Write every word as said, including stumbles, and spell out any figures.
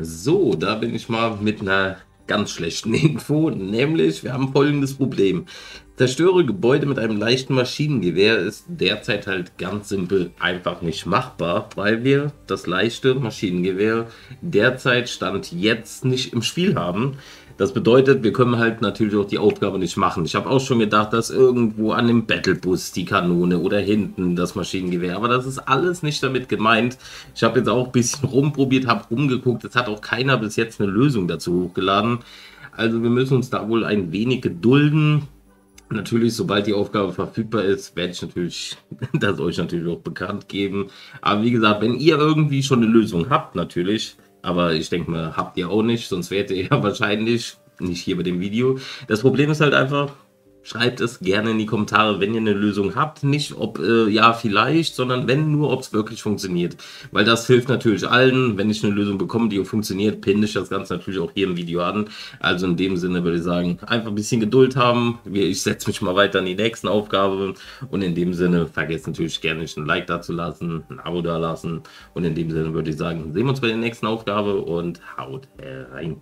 So, da bin ich mal mit einer ganz schlechten Info, nämlich wir haben folgendes Problem. Zerstöre Gebäude mit einem leichten Maschinengewehr ist derzeit halt ganz simpel einfach nicht machbar, weil wir das leichte Maschinengewehr derzeit Stand jetzt nicht im Spiel haben. Das bedeutet, wir können halt natürlich auch die Aufgabe nicht machen. Ich habe auch schon gedacht, dass irgendwo an dem Battlebus die Kanone oder hinten das Maschinengewehr, aber das ist alles nicht damit gemeint. Ich habe jetzt auch ein bisschen rumprobiert, habe rumgeguckt, es hat auch keiner bis jetzt eine Lösung dazu hochgeladen. Also wir müssen uns da wohl ein wenig gedulden. Natürlich, sobald die Aufgabe verfügbar ist, werde ich natürlich das euch natürlich auch bekannt geben. Aber wie gesagt, wenn ihr irgendwie schon eine Lösung habt, natürlich, aber ich denke mal, habt ihr auch nicht, sonst wärt ihr ja wahrscheinlich nicht hier bei dem Video. Das Problem ist halt einfach, schreibt es gerne in die Kommentare, wenn ihr eine Lösung habt. Nicht ob, äh, ja, vielleicht, sondern wenn nur, ob es wirklich funktioniert. Weil das hilft natürlich allen. Wenn ich eine Lösung bekomme, die funktioniert, pinne ich das Ganze natürlich auch hier im Video an. Also in dem Sinne würde ich sagen, einfach ein bisschen Geduld haben. Ich setze mich mal weiter an die nächsten Aufgaben. Und in dem Sinne, vergesst natürlich gerne nicht ein Like da zu lassen, ein Abo da lassen. Und in dem Sinne würde ich sagen, sehen wir uns bei der nächsten Aufgabe und haut rein.